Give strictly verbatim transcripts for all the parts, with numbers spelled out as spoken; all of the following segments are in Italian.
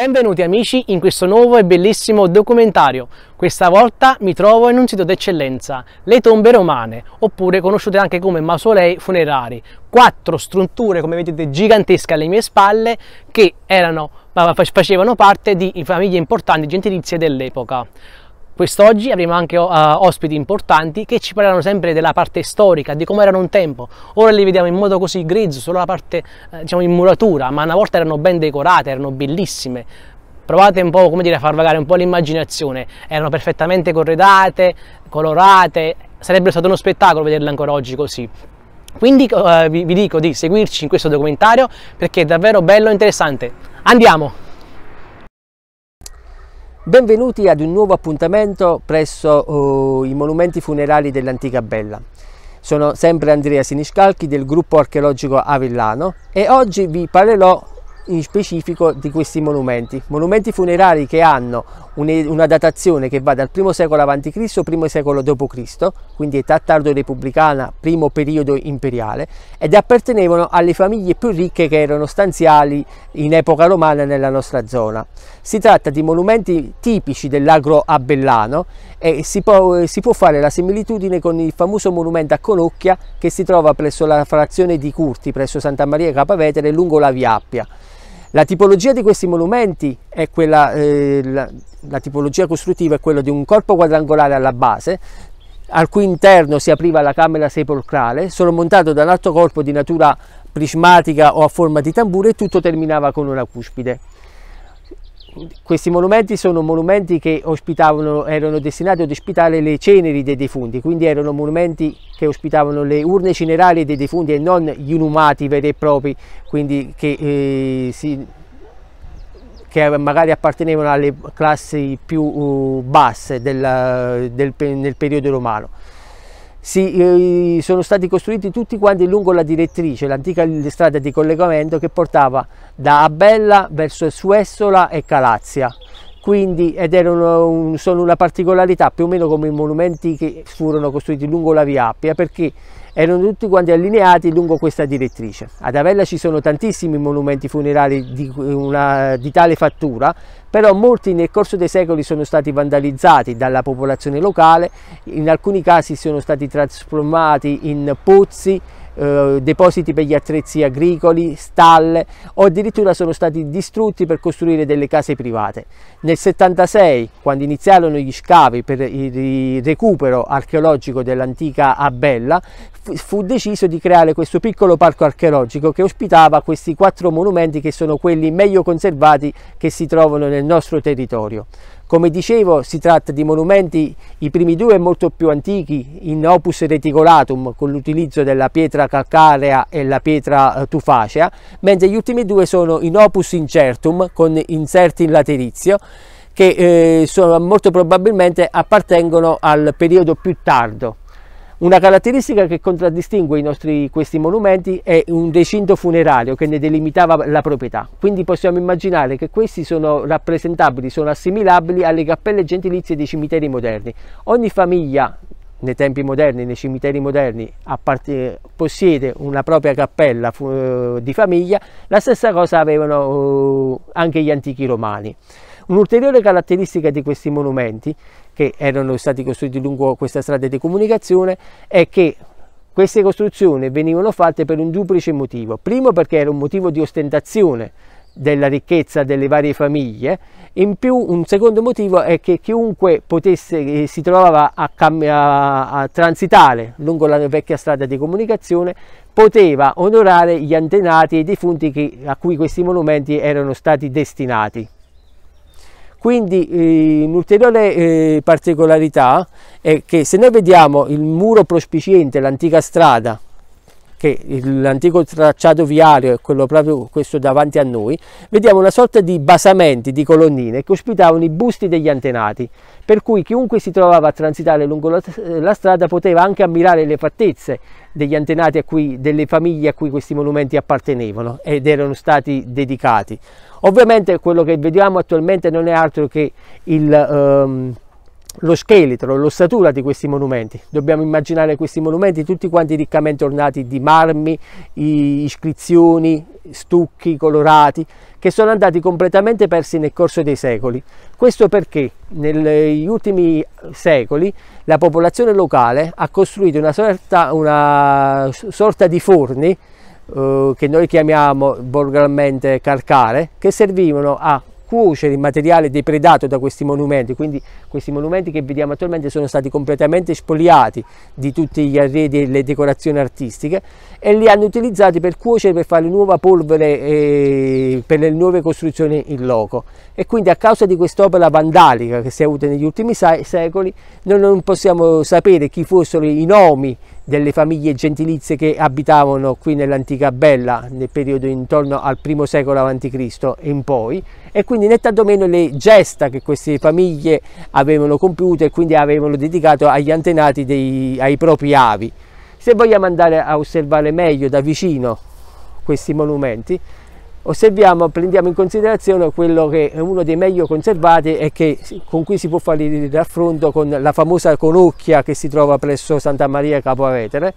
Benvenuti amici in questo nuovo e bellissimo documentario. Questa volta mi trovo in un sito d'eccellenza, le tombe romane, oppure conosciute anche come mausolei funerari. Quattro strutture, come vedete, gigantesche alle mie spalle, che erano, facevano parte di famiglie importanti gentilizie dell'epoca. Quest'oggi avremo anche uh, ospiti importanti che ci parleranno sempre della parte storica, di come erano un tempo. Ora li vediamo in modo così grezzo, solo la parte eh, diciamo in muratura, ma una volta erano ben decorate, erano bellissime. Provate un po', come dire, a far vagare un po' l'immaginazione. Erano perfettamente corredate, colorate, sarebbe stato uno spettacolo vederle ancora oggi così. Quindi uh, vi, vi dico di seguirci in questo documentario perché è davvero bello e interessante. Andiamo! Benvenuti ad un nuovo appuntamento presso uh, i monumenti funerari dell'antica Abella. Sono sempre Andrea Siniscalchi del gruppo archeologico Avellano e oggi vi parlerò in specifico di questi monumenti. Monumenti funerari che hanno un, una datazione che va dal primo secolo avanti Cristo al primo secolo dopo Cristo, quindi età tardo-repubblicana, primo periodo imperiale, ed appartenevano alle famiglie più ricche che erano stanziali in epoca romana nella nostra zona. Si tratta di monumenti tipici dell'agro abellano e si può, si può fare la similitudine con il famoso monumento a Conocchia che si trova presso la frazione di Curti, presso Santa Maria Capua Vetere, lungo la Via Appia. La tipologia di questi monumenti è quella, eh, la, la tipologia costruttiva è quella di un corpo quadrangolare alla base, al cui interno si apriva la camera sepolcrale, sormontato da un altro corpo di natura prismatica o a forma di tamburo, e tutto terminava con una cuspide. Questi monumenti sono monumenti che ospitavano, erano destinati ad ospitare le ceneri dei defunti, quindi erano monumenti che ospitavano le urne cinerarie dei defunti e non gli inumati veri e propri, quindi che, eh, si, che magari appartenevano alle classi più uh, basse del, del, nel periodo romano. Si, eh, sono stati costruiti tutti quanti lungo la direttrice, l'antica strada di collegamento che portava da Abella verso Suessola e Calazia. Quindi, ed erano un, sono una particolarità più o meno come i monumenti che furono costruiti lungo la Via Appia, perché erano tutti quanti allineati lungo questa direttrice. Ad Avella ci sono tantissimi monumenti funerari di, una, di tale fattura, però molti nel corso dei secoli sono stati vandalizzati dalla popolazione locale, in alcuni casi sono stati trasformati in pozzi, eh, depositi per gli attrezzi agricoli, stalle, o addirittura sono stati distrutti per costruire delle case private. Nel settantasei, quando iniziarono gli scavi per il recupero archeologico dell'antica Abella, fu deciso di creare questo piccolo parco archeologico che ospitava questi quattro monumenti che sono quelli meglio conservati che si trovano nel nostro territorio. Come dicevo, si tratta di monumenti, i primi due molto più antichi, in opus reticolatum, con l'utilizzo della pietra calcarea e la pietra tufacea, mentre gli ultimi due sono in opus incertum, con inserti in laterizio, che eh, sono, molto probabilmente appartengono al periodo più tardo. Una caratteristica che contraddistingue i nostri, questi monumenti è un recinto funerario che ne delimitava la proprietà, quindi possiamo immaginare che questi sono rappresentabili, sono assimilabili alle cappelle gentilizie dei cimiteri moderni. Ogni famiglia nei tempi moderni, nei cimiteri moderni, possiede una propria cappella uh, di famiglia, la stessa cosa avevano uh, anche gli antichi romani. Un'ulteriore caratteristica di questi monumenti, che erano stati costruiti lungo questa strada di comunicazione, è che queste costruzioni venivano fatte per un duplice motivo. Primo, perché era un motivo di ostentazione della ricchezza delle varie famiglie, in più un secondo motivo è che chiunque potesse, si trovava a, a, a transitare lungo la vecchia strada di comunicazione, poteva onorare gli antenati e i defunti che, a cui questi monumenti erano stati destinati. Quindi eh, un'ulteriore eh, particolarità è che se noi vediamo il muro prospiciente, l'antica strada, che l'antico tracciato viario è quello proprio questo davanti a noi, vediamo una sorta di basamenti, di colonnine che ospitavano i busti degli antenati, per cui chiunque si trovava a transitare lungo la, la strada poteva anche ammirare le fattezze degli antenati a cui, delle famiglie a cui questi monumenti appartenevano ed erano stati dedicati. Ovviamente quello che vediamo attualmente non è altro che il, ehm, lo scheletro, l'ossatura di questi monumenti. Dobbiamo immaginare questi monumenti tutti quanti riccamente ornati di marmi, iscrizioni, stucchi colorati che sono andati completamente persi nel corso dei secoli. Questo perché negli ultimi secoli la popolazione locale ha costruito una sorta, una sorta di forni eh, che noi chiamiamo volgarmente calcare, che servivano a cuocere il materiale depredato da questi monumenti. Quindi questi monumenti che vediamo attualmente sono stati completamente spoliati di tutti gli arredi e le decorazioni artistiche, e li hanno utilizzati per cuocere, per fare nuova polvere e per le nuove costruzioni in loco. E quindi a causa di quest'opera vandalica che si è avuta negli ultimi secoli, noi non possiamo sapere chi fossero i nomi delle famiglie gentilizie che abitavano qui nell'antica Abella nel periodo intorno al primo secolo avanti Cristo in poi, e quindi né tantomeno le gesta che queste famiglie avevano compiuto e quindi avevano dedicato agli antenati dei, ai propri avi. Se vogliamo andare a osservare meglio da vicino questi monumenti, osserviamo, prendiamo in considerazione quello che è uno dei meglio conservati e che, con cui si può fare il raffronto con la famosa Conocchia che si trova presso Santa Maria Capua Vetere,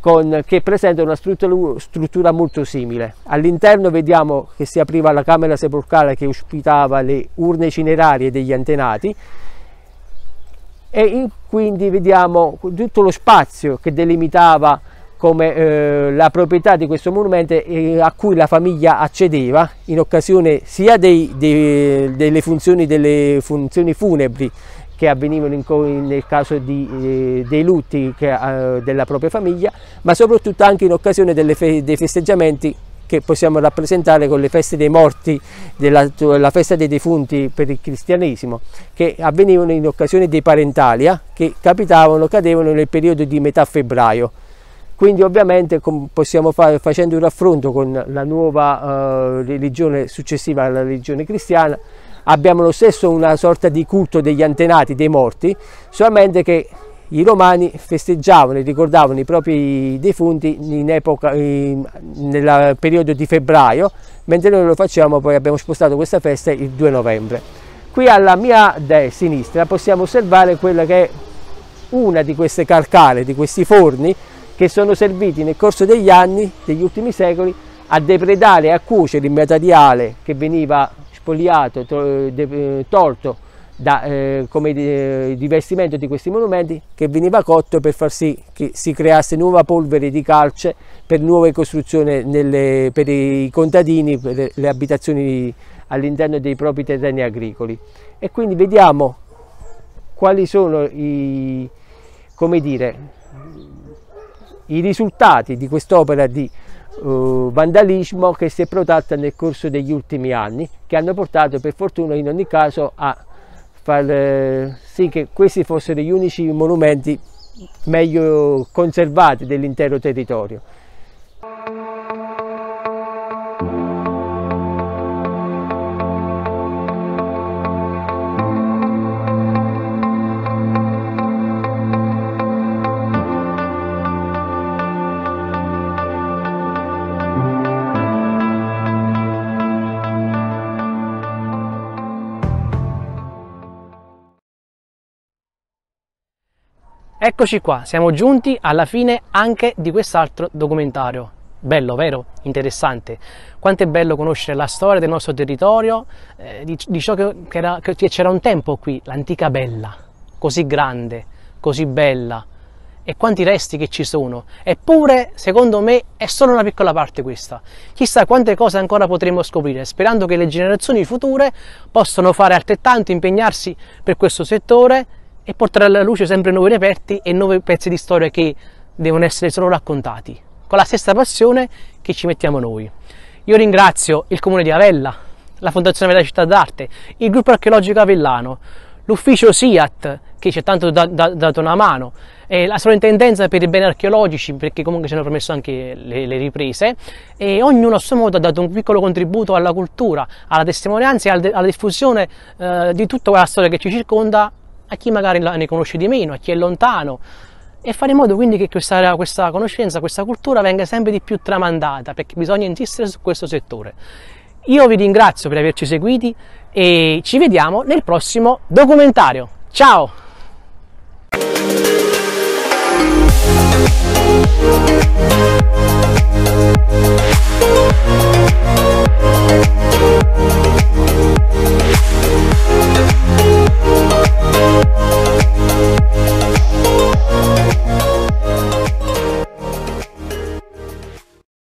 con, che presenta una struttura, struttura molto simile. All'interno vediamo che si apriva la camera sepolcrale che ospitava le urne cinerarie degli antenati, e in, quindi vediamo tutto lo spazio che delimitava come eh, la proprietà di questo monumento eh, a cui la famiglia accedeva in occasione sia dei, dei, delle, funzioni, delle funzioni funebri che avvenivano in, in, nel caso di, eh, dei lutti che, eh, della propria famiglia, ma soprattutto anche in occasione delle fe, dei festeggiamenti che possiamo rappresentare con le feste dei morti, della, la festa dei defunti per il cristianesimo, che avvenivano in occasione dei parentalia che capitavano, cadevano nel periodo di metà febbraio. Quindi ovviamente possiamo fare, facendo un raffronto con la nuova eh, religione successiva alla religione cristiana, abbiamo lo stesso una sorta di culto degli antenati, dei morti, solamente che i romani festeggiavano e ricordavano i propri defunti in epoca, in, nel periodo di febbraio, mentre noi lo facciamo, poi abbiamo spostato questa festa il due novembre. Qui alla mia sinistra possiamo osservare quella che è una di queste calcare, di questi forni, che sono serviti nel corso degli anni, degli ultimi secoli, a depredare e a cuocere il materiale che veniva spoliato, tolto da, eh, come eh, rivestimento di questi monumenti, che veniva cotto per far sì che si creasse nuova polvere di calce per nuove costruzioni nelle, per i contadini, per le abitazioni all'interno dei propri terreni agricoli. E quindi vediamo quali sono i, come dire, i risultati di quest'opera di uh, vandalismo che si è protratta nel corso degli ultimi anni, che hanno portato per fortuna in ogni caso a far eh, sì che questi fossero gli unici monumenti meglio conservati dell'intero territorio. Eccoci qua, siamo giunti alla fine anche di quest'altro documentario. Bello, vero? Interessante. Quanto è bello conoscere la storia del nostro territorio, eh, di, di ciò che c'era che che un tempo qui, l'antica Abella, così grande, così bella, e quanti resti che ci sono. Eppure, secondo me, è solo una piccola parte questa. Chissà quante cose ancora potremo scoprire, sperando che le generazioni future possano fare altrettanto, impegnarsi per questo settore, e portare alla luce sempre nuovi reperti e nuovi pezzi di storia che devono essere solo raccontati, con la stessa passione che ci mettiamo noi. Io ringrazio il Comune di Avella, la Fondazione Avella Città d'Arte, il Gruppo Archeologico Avellano, l'Ufficio SIAT, che ci ha tanto da, da, dato una mano, e la Soprintendenza per i Beni Archeologici, perché comunque ci hanno permesso anche le, le riprese, e ognuno a suo modo ha dato un piccolo contributo alla cultura, alla testimonianza e alla, alla diffusione eh, di tutta quella storia che ci circonda, a chi magari ne conosce di meno, a chi è lontano, e fare in modo quindi che questa, questa conoscenza, questa cultura venga sempre di più tramandata, perché bisogna insistere su questo settore. Io vi ringrazio per averci seguiti e ci vediamo nel prossimo documentario. Ciao!